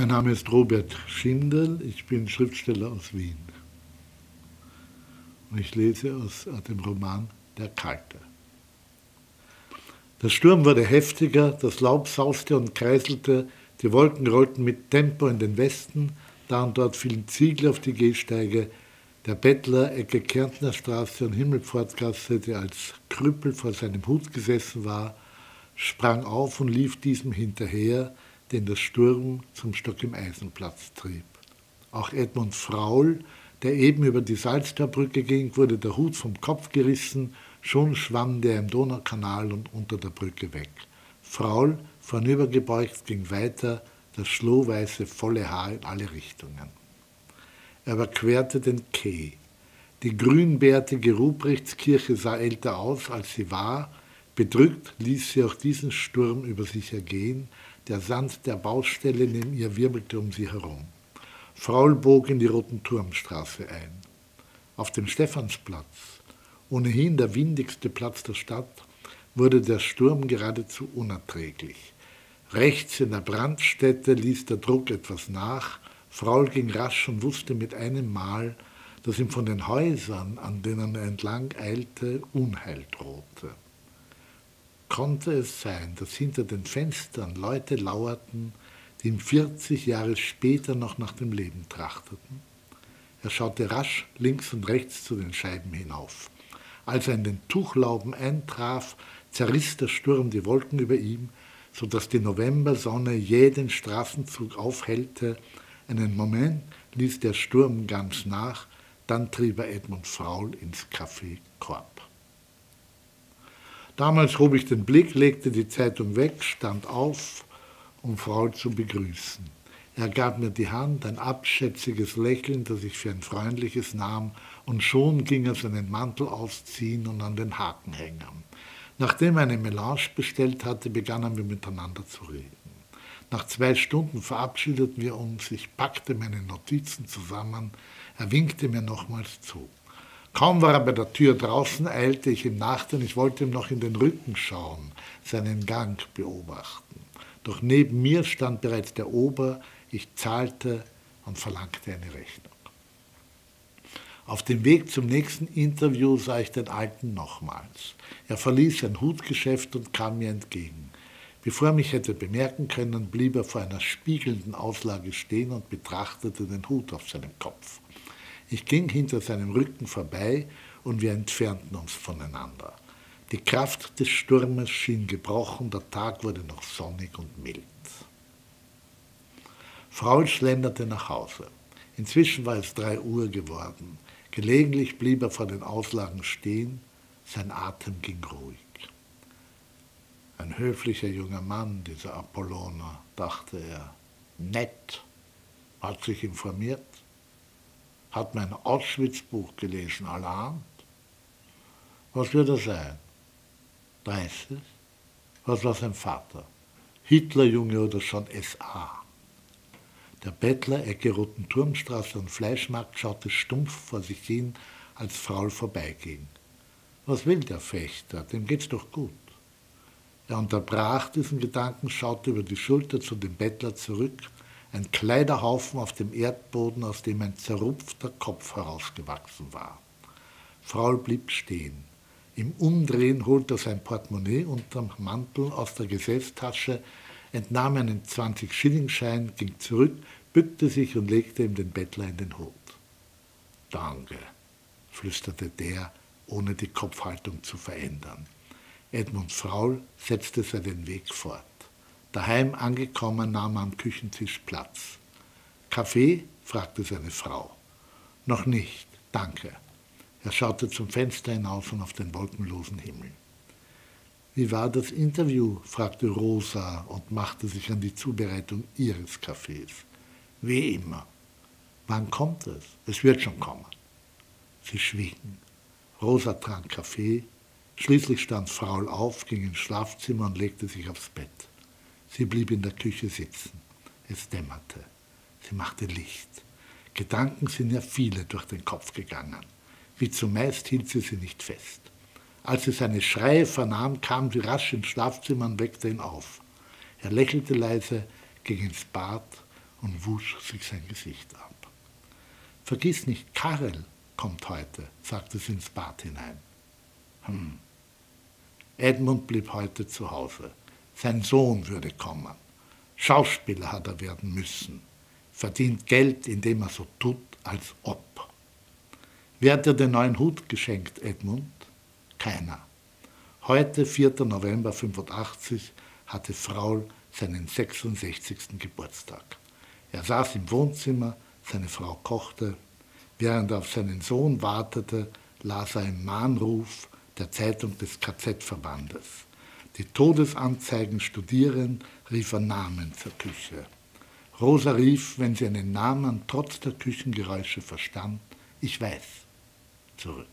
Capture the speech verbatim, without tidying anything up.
Mein Name ist Robert Schindel, ich bin Schriftsteller aus Wien. Und ich lese aus dem Roman Der Kalte. Der Sturm wurde heftiger, das Laub sauste und kreiselte, die Wolken rollten mit Tempo in den Westen, da und dort fielen Ziegel auf die Gehsteige, der Bettler, Ecke Kärntner Straße und Himmelpfortgasse, der als Krüppel vor seinem Hut gesessen war, sprang auf und lief diesem hinterher, den der Sturm zum Stock im Eisenplatz trieb. Auch Edmund Fraul, der eben über die Salzgaubrücke ging, wurde der Hut vom Kopf gerissen, schon schwamm der im Donaukanal und unter der Brücke weg. Fraul, vornübergebeugt, ging weiter, das schlohweiße, volle Haar in alle Richtungen. Er überquerte den Quai. Die grünbärtige Ruprechtskirche sah älter aus, als sie war. Bedrückt ließ sie auch diesen Sturm über sich ergehen, der Sand der Baustelle neben ihr wirbelte um sie herum. Fraul bog in die Rotenturmstraße ein. Auf dem Stephansplatz, ohnehin der windigste Platz der Stadt, wurde der Sturm geradezu unerträglich. Rechts in der Brandstätte ließ der Druck etwas nach. Fraul ging rasch und wusste mit einem Mal, dass ihm von den Häusern, an denen er entlang eilte, Unheil drohte. Konnte es sein, dass hinter den Fenstern Leute lauerten, die ihm vierzig Jahre später noch nach dem Leben trachteten? Er schaute rasch links und rechts zu den Scheiben hinauf. Als er in den Tuchlauben eintraf, zerriss der Sturm die Wolken über ihm, sodass die Novembersonne jeden Straßenzug aufhellte. Einen Moment ließ der Sturm ganz nach, dann trieb er Edmund Fraul ins Café Korb. Damals hob ich den Blick, legte die Zeitung weg, stand auf, um Fraul zu begrüßen. Er gab mir die Hand, ein abschätziges Lächeln, das ich für ein freundliches nahm, und schon ging er seinen Mantel ausziehen und an den Haken hängen. Nachdem er eine Melange bestellt hatte, begannen wir miteinander zu reden. Nach zwei Stunden verabschiedeten wir uns, ich packte meine Notizen zusammen, er winkte mir nochmals zu. Kaum war er bei der Tür draußen, eilte ich ihm nach, denn ich wollte ihm noch in den Rücken schauen, seinen Gang beobachten. Doch neben mir stand bereits der Ober, ich zahlte und verlangte eine Rechnung. Auf dem Weg zum nächsten Interview sah ich den Alten nochmals. Er verließ sein Hutgeschäft und kam mir entgegen. Bevor er mich hätte bemerken können, blieb er vor einer spiegelnden Auslage stehen und betrachtete den Hut auf seinem Kopf. Ich ging hinter seinem Rücken vorbei und wir entfernten uns voneinander. Die Kraft des Sturmes schien gebrochen, der Tag wurde noch sonnig und mild. Fraul schlenderte nach Hause. Inzwischen war es drei Uhr geworden. Gelegentlich blieb er vor den Auslagen stehen, sein Atem ging ruhig. Ein höflicher junger Mann, dieser Apolloner, dachte er. Nett, hat sich informiert, hat mein Auschwitz-Buch gelesen, allerhand. Was wird er sein? dreißig? Was war sein Vater? Hitlerjunge oder schon S A? Der Bettler, Ecke Rotenturmstraße und Fleischmarkt, schaute stumpf vor sich hin, als Fraul vorbeiging. Was will der Fechter? Dem geht's doch gut. Er unterbrach diesen Gedanken, schaute über die Schulter zu dem Bettler zurück, ein Kleiderhaufen auf dem Erdboden, aus dem ein zerrupfter Kopf herausgewachsen war. Fraul blieb stehen. Im Umdrehen holte er sein Portemonnaie unterm Mantel aus der Gesäßtasche, entnahm einen zwanzig-Schilling-Schein, ging zurück, bückte sich und legte ihm den Bettler in den Hut. »Danke«, flüsterte der, ohne die Kopfhaltung zu verändern. Edmund Fraul setzte seinen Weg fort. Daheim angekommen, nahm er am Küchentisch Platz. »Kaffee?« fragte seine Frau. »Noch nicht, danke.« Er schaute zum Fenster hinaus und auf den wolkenlosen Himmel. »Wie war das Interview?« fragte Rosa und machte sich an die Zubereitung ihres Kaffees. »Wie immer.« »Wann kommt es?« »Es wird schon kommen.« Sie schwiegen. Rosa trank Kaffee. Schließlich stand Fraul auf, ging ins Schlafzimmer und legte sich aufs Bett. Sie blieb in der Küche sitzen. Es dämmerte. Sie machte Licht. Gedanken sind ja viele durch den Kopf gegangen. Wie zumeist hielt sie sie nicht fest. Als sie seine Schreie vernahm, kam sie rasch ins Schlafzimmer und weckte ihn auf. Er lächelte leise, ging ins Bad und wusch sich sein Gesicht ab. »Vergiss nicht, Karel kommt heute«, sagte sie ins Bad hinein. Hm. Edmund blieb heute zu Hause. Sein Sohn würde kommen. Schauspieler hat er werden müssen. Verdient Geld, indem er so tut, als ob. Wer hat dir den neuen Hut geschenkt, Edmund? Keiner. Heute, vierter November fünfundachtzig, hatte Fraul seinen sechsundsechzigsten Geburtstag. Er saß im Wohnzimmer, seine Frau kochte. Während er auf seinen Sohn wartete, las er im Mahnruf der Zeitung des K Z-Verbandes. Die Todesanzeigen studieren, rief er Namen zur Küche. Rosa rief, wenn sie einen Namen trotz der Küchengeräusche verstand, ich weiß, zurück.